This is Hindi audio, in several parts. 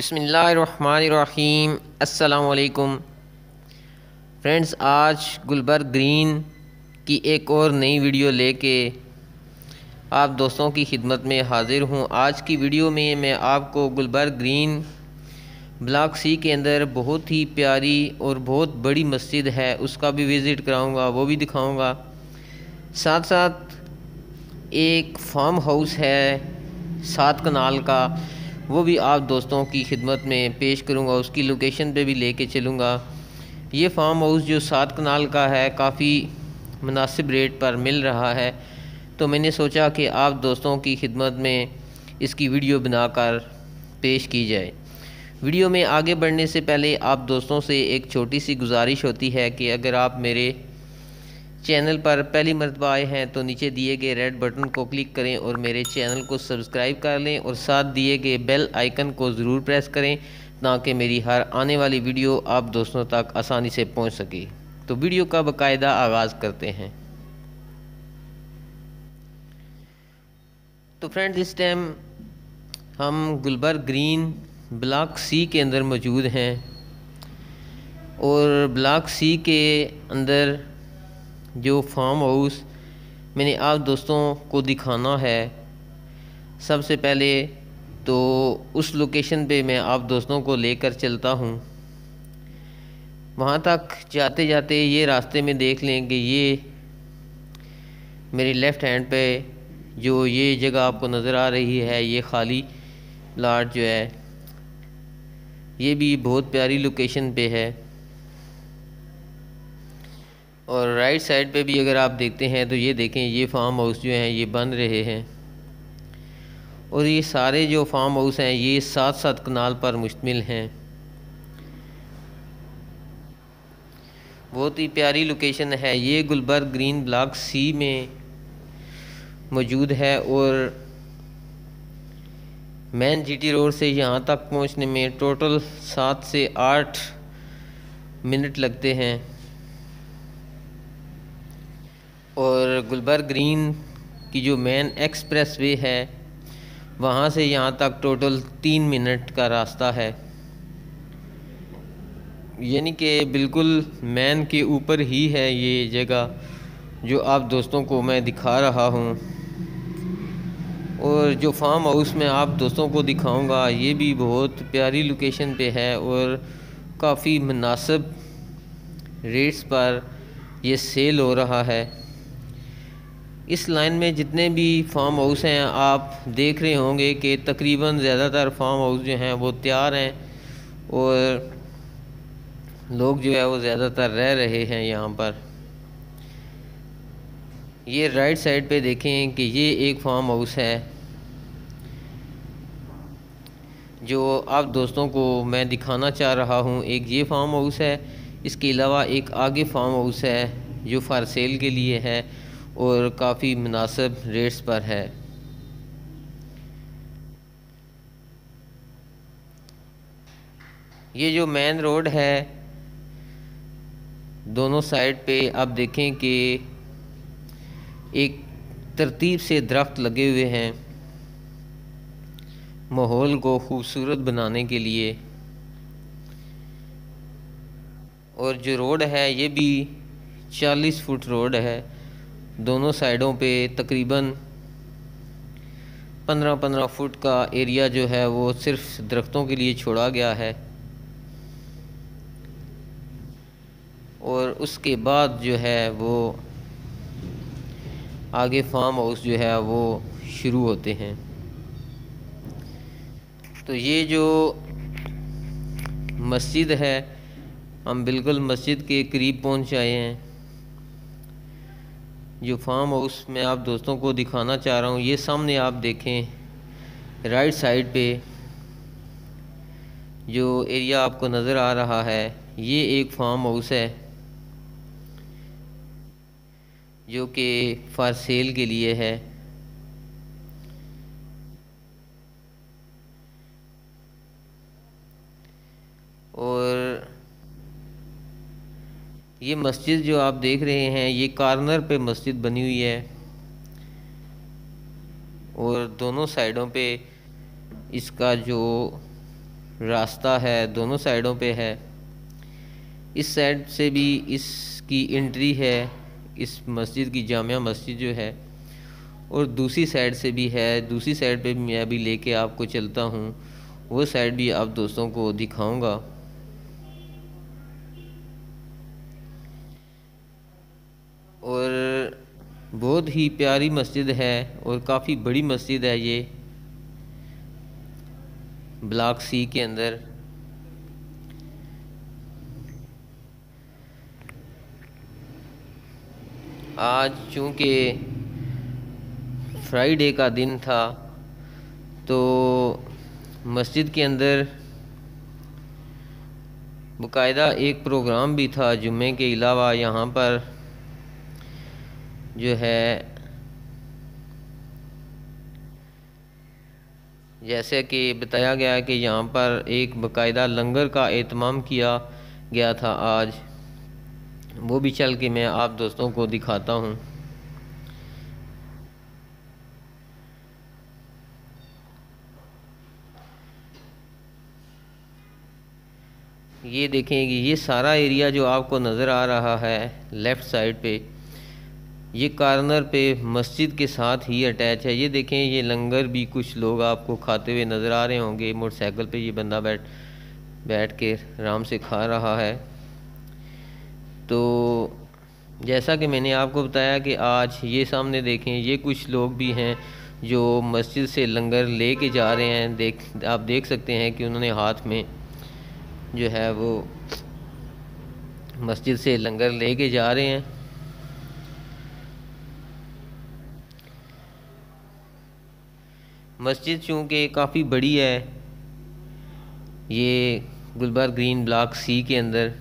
बिस्मिल्लाहिर्रहमानिर्रहीम। अस्सलामुअलैकुम फ्रेंड्स, आज गुलबर्ग ग्रीन की एक और नई वीडियो लेके आप दोस्तों की खिदमत में हाज़िर हूँ। आज की वीडियो में मैं आपको गुलबर्ग ग्रीन ब्लॉक सी के अंदर बहुत ही प्यारी और बहुत बड़ी मस्जिद है, उसका भी विज़िट कराऊँगा, वो भी दिखाऊँगा। साथ साथ एक फार्म हाउस है 7 कनाल का, वो भी आप दोस्तों की खिदमत में पेश करूंगा, उसकी लोकेशन पे भी लेके चलूंगा। ये फार्म हाउस जो 7 कनाल का है, काफ़ी मुनासिब रेट पर मिल रहा है, तो मैंने सोचा कि आप दोस्तों की खिदमत में इसकी वीडियो बनाकर पेश की जाए। वीडियो में आगे बढ़ने से पहले आप दोस्तों से एक छोटी सी गुजारिश होती है कि अगर आप मेरे चैनल पर पहली मरतबा आए हैं तो नीचे दिए गए रेड बटन को क्लिक करें और मेरे चैनल को सब्सक्राइब कर लें और साथ दिए गए बेल आइकन को ज़रूर प्रेस करें ताकि मेरी हर आने वाली वीडियो आप दोस्तों तक आसानी से पहुंच सके। तो वीडियो का बाकायदा आगाज़ करते हैं। तो फ्रेंड्स, इस टाइम हम गुलबर्ग ग्रीन ब्लॉक सी के अंदर मौजूद हैं और ब्लॉक सी के अंदर जो फार्म हाउस मैंने आप दोस्तों को दिखाना है, सबसे पहले तो उस लोकेशन पे मैं आप दोस्तों को लेकर चलता हूँ। वहाँ तक जाते जाते ये रास्ते में देख लें कि ये मेरे लेफ़्ट हैंड पे जो ये जगह आपको नज़र आ रही है, ये खाली प्लाट जो है ये भी बहुत प्यारी लोकेशन पे है। और राइट साइड पे भी अगर आप देखते हैं तो ये देखें, ये फार्म हाउस जो हैं ये बन रहे हैं और ये सारे जो फार्म हाउस हैं ये 7-7 कनाल पर मुश्तमिल हैं। बहुत ही प्यारी लोकेशन है। ये गुलबर्ग ग्रीन ब्लॉक सी में मौजूद है और मेन GT रोड से यहाँ तक पहुँचने में टोटल 7 से 8 मिनट लगते हैं। और गुलबर्ग ग्रीन की जो मेन एक्सप्रेस वे है वहाँ से यहाँ तक टोटल 3 मिनट का रास्ता है, यानी कि बिल्कुल मेन के ऊपर ही है ये जगह जो आप दोस्तों को मैं दिखा रहा हूँ। और जो फार्म हाउस मैं आप दोस्तों को दिखाऊंगा ये भी बहुत प्यारी लोकेशन पे है और काफ़ी मुनासिब रेट्स पर ये सेल हो रहा है। इस लाइन में जितने भी फार्म हाउस हैं आप देख रहे होंगे कि तकरीबन ज़्यादातर फार्म हाउस जो हैं वो तैयार हैं और लोग जो है वो ज़्यादातर रह रहे हैं यहाँ पर। ये राइट साइड पे देखें कि ये एक फार्म हाउस है जो आप दोस्तों को मैं दिखाना चाह रहा हूँ। एक ये फार्म हाउस है, इसके अलावा एक आगे फार्म हाउस है जो फॉर सेल के लिए है और काफ़ी मुनासिब रेट्स पर है। ये जो मेन रोड है दोनों साइड पे आप देखें कि एक तरतीब से दरख्त लगे हुए हैं माहौल को खूबसूरत बनाने के लिए। और जो रोड है ये भी 40 फुट रोड है, दोनों साइडों पे तकरीबन 15-15 फुट का एरिया जो है वो सिर्फ दरख्तों के लिए छोड़ा गया है। और उसके बाद जो है वो आगे फार्म हाउस जो है वो शुरू होते हैं। तो ये जो मस्जिद है हम बिल्कुल मस्जिद के करीब पहुंच आए हैं। जो फार्म हाउस मैं आप दोस्तों को दिखाना चाह रहा हूँ ये सामने आप देखें, राइट साइड पे जो एरिया आपको नज़र आ रहा है ये एक फार्म हाउस है जो कि फॉर सेल के लिए है। और ये मस्जिद जो आप देख रहे हैं ये कॉर्नर पे मस्जिद बनी हुई है और दोनों साइडों पे इसका जो रास्ता है, दोनों साइडों पे है। इस साइड से भी इसकी एंट्री है इस मस्जिद की, जामिया मस्जिद जो है, और दूसरी साइड से भी है। दूसरी साइड पे मैं अभी लेके आपको चलता हूँ, वो साइड भी आप दोस्तों को दिखाऊंगा। और बहुत ही प्यारी मस्जिद है और काफ़ी बड़ी मस्जिद है ये, ब्लॉक सी के अंदर। आज चूँकि फ्राइडे का दिन था तो मस्जिद के अंदर बाकायदा एक प्रोग्राम भी था जुम्मे के अलावा। यहाँ पर जो है जैसे कि बताया गया है कि यहाँ पर एक बाकायदा लंगर का एहतमाम किया गया था आज, वो भी चल के मैं आप दोस्तों को दिखाता हूँ। ये देखेंगे ये सारा एरिया जो आपको नज़र आ रहा है लेफ़्ट साइड पे, ये कॉर्नर पे मस्जिद के साथ ही अटैच है। ये देखें ये लंगर भी कुछ लोग आपको खाते हुए नज़र आ रहे होंगे। मोटरसाइकिल पे ये बंदा बैठ के आराम से खा रहा है। तो जैसा कि मैंने आपको बताया कि आज ये सामने देखें ये कुछ लोग भी हैं जो मस्जिद से लंगर ले के जा रहे हैं। आप देख सकते हैं कि उन्होंने हाथ में जो है वो मस्जिद से लंगर ले के जा रहे हैं। मस्जिद चूँकि काफ़ी बड़ी है, ये गुलबर्ग ग्रीन ब्लॉक सी के अंदर।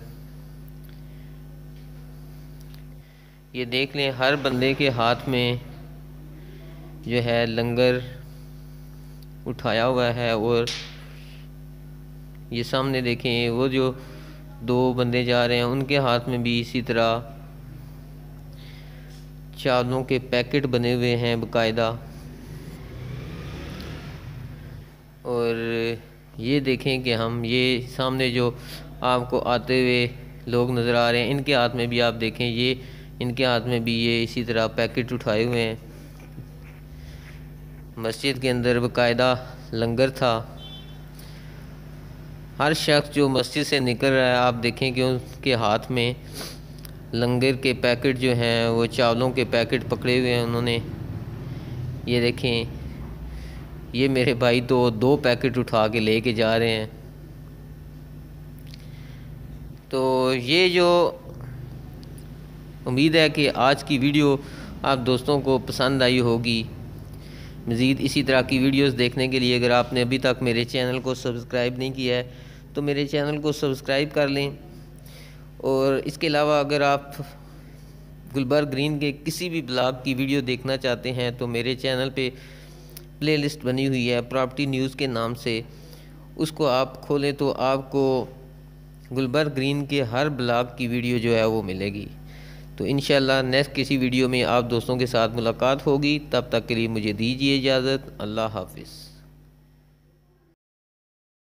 ये देख लें हर बंदे के हाथ में जो है लंगर उठाया हुआ है। और ये सामने देखें वो जो दो बंदे जा रहे हैं उनके हाथ में भी इसी तरह चावलों के पैकेट बने हुए हैं बाकायदा। और ये देखें कि हम ये सामने जो आपको आते हुए लोग नज़र आ रहे हैं इनके हाथ में भी आप देखें ये इनके हाथ में भी ये इसी तरह पैकेट उठाए हुए हैं। मस्जिद के अंदर बाकायदा लंगर था। हर शख्स जो मस्जिद से निकल रहा है आप देखें कि उनके हाथ में लंगर के पैकेट जो हैं वो चावलों के पैकेट पकड़े हुए हैं उन्होंने। ये देखें ये मेरे भाई तो दो पैकेट उठा के ले के जा रहे हैं। तो ये जो उम्मीद है कि आज की वीडियो आप दोस्तों को पसंद आई होगी। मज़ीद इसी तरह की वीडियोस देखने के लिए अगर आपने अभी तक मेरे चैनल को सब्सक्राइब नहीं किया है तो मेरे चैनल को सब्सक्राइब कर लें। और इसके अलावा अगर आप गुलबर्ग ग्रीन के किसी भी ब्लॉग की वीडियो देखना चाहते हैं तो मेरे चैनल पे प्लेलिस्ट बनी हुई है प्रॉपर्टी न्यूज़ के नाम से, उसको आप खोलें तो आपको गुलबर्ग ग्रीन के हर ब्लॉग की वीडियो जो है वो मिलेगी। तो इंशाल्लाह नेक्स्ट किसी वीडियो में आप दोस्तों के साथ मुलाकात होगी। तब तक के लिए मुझे दीजिए इजाज़त। अल्लाह हाफ़िज़।